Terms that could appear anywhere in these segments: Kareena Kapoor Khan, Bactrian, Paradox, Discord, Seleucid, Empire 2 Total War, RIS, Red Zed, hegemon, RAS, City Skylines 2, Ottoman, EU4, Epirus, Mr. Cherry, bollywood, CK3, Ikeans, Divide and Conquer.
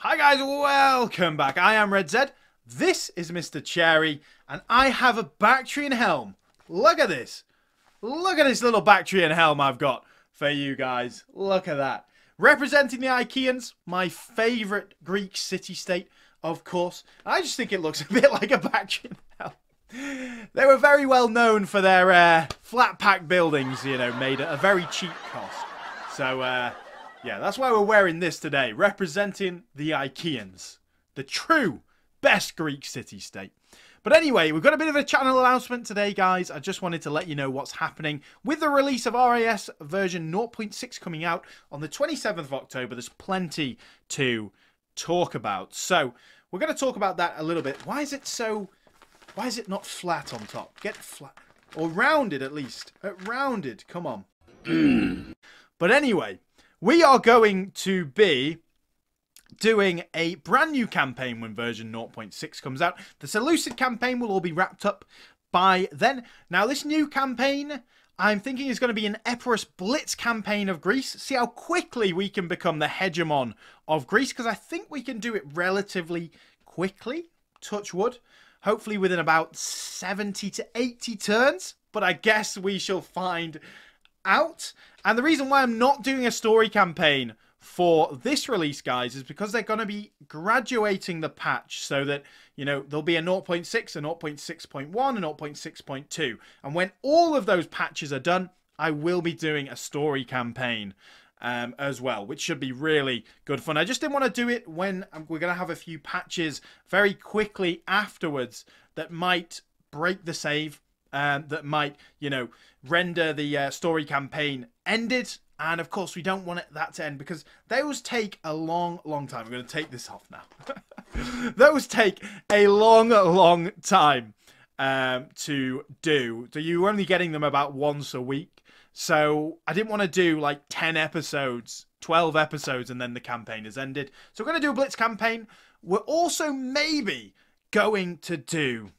Hi guys, welcome back. I am Red Zed, this is Mr. Cherry, and I have a Bactrian helm. Look at this. Look at this little Bactrian helm I've got for you guys. Look at that. Representing the Ikeans, my favourite Greek city-state, of course. I just think it looks a bit like a Bactrian helm. They were very well known for their flat-pack buildings, you know, made at a very cheap cost. So, yeah, that's why we're wearing this today, representing the Ikeans, the true best Greek city-state. But anyway, we've got a bit of a channel announcement today, guys. I just wanted to let you know what's happening. With the release of RIS version 0.6 coming out on the 27th of October, there's plenty to talk about. So we're going to talk about that a little bit. Why is it not flat on top? Get flat. Or rounded, at least. Rounded, come on. But anyway, we are going to be doing a brand new campaign when version 0.6 comes out. The Seleucid campaign will all be wrapped up by then. Now, this new campaign, I'm thinking, is going to be an Epirus blitz campaign of Greece. See how quickly we can become the hegemon of Greece, because I think we can do it relatively quickly. Touch wood. Hopefully within about 70 to 80 turns. But I guess we shall find out. And the reason why I'm not doing a story campaign for this release, guys, is because they're going to be graduating the patch so that, you know, there'll be a 0.6, a 0.6.1, a 0.6.2. And when all of those patches are done, I will be doing a story campaign as well, which should be really good fun. I just didn't want to do it when we're going to have a few patches very quickly afterwards that might break the save, that might, you know, render the story campaign ended. And of course, we don't want that to end because those take a long, long time. I'm going to take this off now. Those take a long, long time to do. So you're only getting them about once a week. So I didn't want to do like 10 episodes, 12 episodes, and then the campaign has ended. So we're going to do a blitz campaign. We're also maybe going to do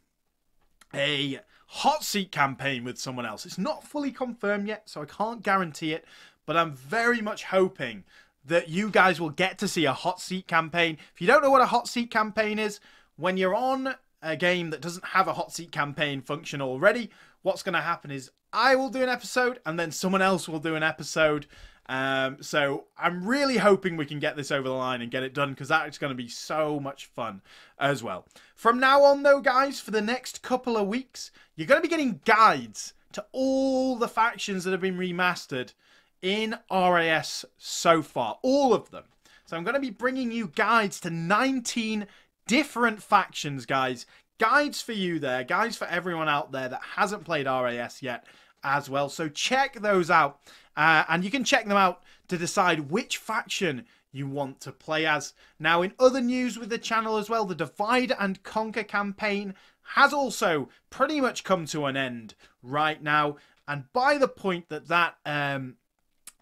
a hot seat campaign with someone else. It's not fully confirmed yet, so I can't guarantee it, but I'm very much hoping that you guys will get to see a hot seat campaign. If you don't know what a hot seat campaign is, when you're on a game that doesn't have a hot seat campaign function already, what's going to happen is I will do an episode and then someone else will do an episode. So I'm really hoping we can get this over the line and get it done, because that's going to be so much fun as well. From now on though, guys, for the next couple of weeks, you're going to be getting guides to all the factions that have been remastered in RAS so far. All of them. So I'm going to be bringing you guides to 19 different factions, guys. Guides for you there. Guides for everyone out there that hasn't played RAS yet as well. So check those out. And you can check them out to decide which faction you want to play as. Now, in other news with the channel as well, the Divide and Conquer campaign has also pretty much come to an end right now. And by the point that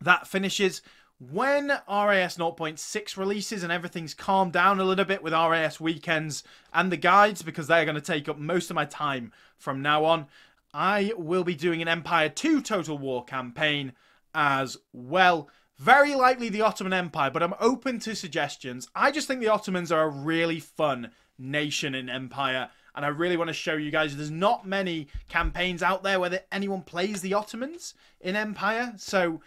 that finishes, when RAS 0.6 releases and everything's calmed down a little bit with RAS weekends and the guides, because they're going to take up most of my time from now on, I will be doing an Empire 2 Total War campaign as well. Very likely the Ottoman Empire, but I'm open to suggestions. I just think the Ottomans are a really fun nation and empire, and I really want to show you guys there's not many campaigns out there where anyone plays the Ottomans in Empire. So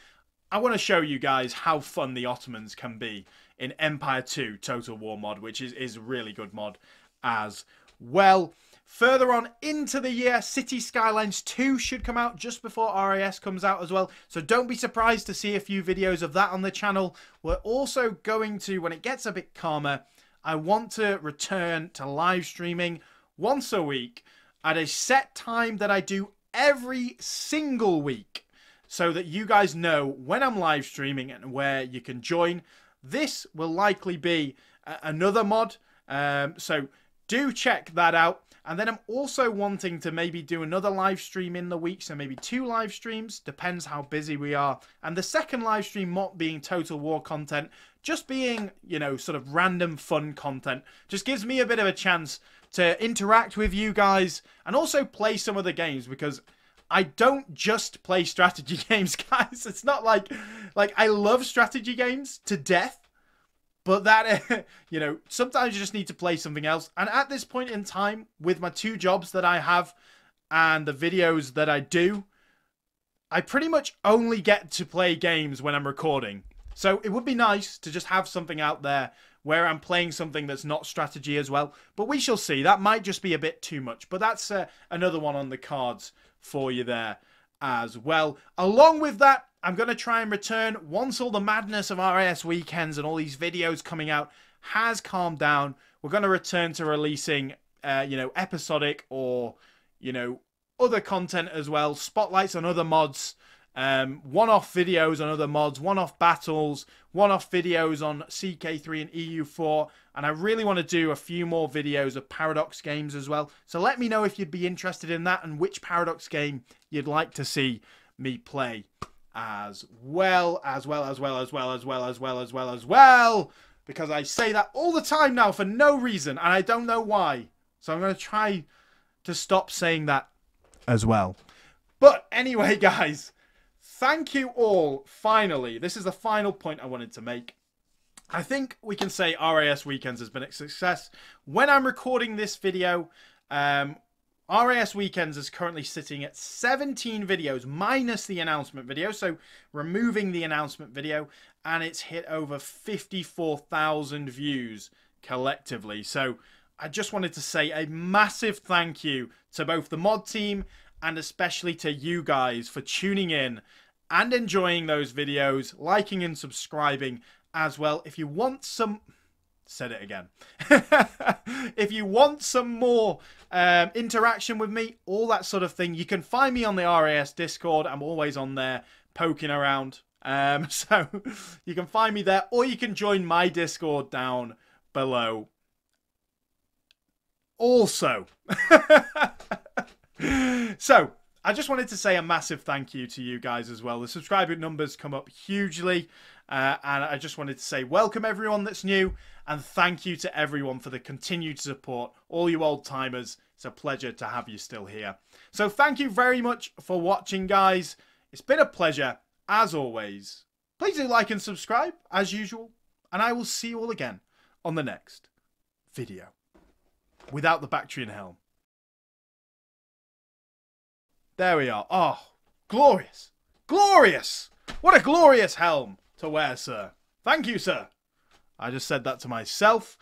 I want to show you guys how fun the Ottomans can be in Empire 2 Total War mod, which is a really good mod as well. Further on into the year, City Skylines 2 should come out just before RAS comes out as well. So don't be surprised to see a few videos of that on the channel. We're also going to, when it gets a bit calmer, I want to return to live streaming once a week at a set time that I do every single week, so that you guys know when I'm live streaming and where you can join. This will likely be another mod, so do check that out. And then I'm also wanting to maybe do another live stream in the week. So maybe two live streams. Depends how busy we are. And the second live stream not being Total War content. Just being, you know, sort of random fun content. Just gives me a bit of a chance to interact with you guys. And also play some of the games. Because I don't just play strategy games, guys. It's not like I love strategy games to death. But that, you know, sometimes you just need to play something else. And at this point in time, with my two jobs that I have and the videos that I do, I pretty much only get to play games when I'm recording. So it would be nice to just have something out there where I'm playing something that's not strategy as well. But we shall see. That might just be a bit too much. But that's another one on the cards for you there as well. Along with that, I'm going to try and return once all the madness of RAS weekends and all these videos coming out has calmed down. We're going to return to releasing, you know, episodic or, you know, other content as well. Spotlights on other mods, one-off videos on other mods, one-off battles, one-off videos on CK3 and EU4. And I really want to do a few more videos of Paradox games as well. So let me know if you'd be interested in that and which Paradox game you'd like to see me play. As well, because I say that all the time now for no reason, and I don't know why. So I'm going to try to stop saying that as well. But anyway, guys, thank you all. Finally, this is the final point I wanted to make. I think we can say RAS Weekends has been a success. When I'm recording this video, RAS Weekends is currently sitting at 17 videos minus the announcement video, so removing the announcement video, and it's hit over 54,000 views collectively. So I just wanted to say a massive thank you to both the mod team and especially to you guys for tuning in and enjoying those videos, liking and subscribing as well. If you want some... Said it again. If you want some more interaction with me, all that sort of thing, you can find me on the RAS Discord. I'm always on there poking around. So you can find me there, or you can join my Discord down below. Also, so I just wanted to say a massive thank you to you guys as well. The subscriber numbers come up hugely. And I just wanted to say welcome everyone that's new, and thank you to everyone for the continued support. All you old timers, it's a pleasure to have you still here. So thank you very much for watching, guys. It's been a pleasure as always. Please do like and subscribe as usual, and I will see you all again on the next video. Without the Bactrian helm. There we are. Oh, glorious. Glorious. What a glorious helm to wear, sir. Thank you, sir. I just said that to myself.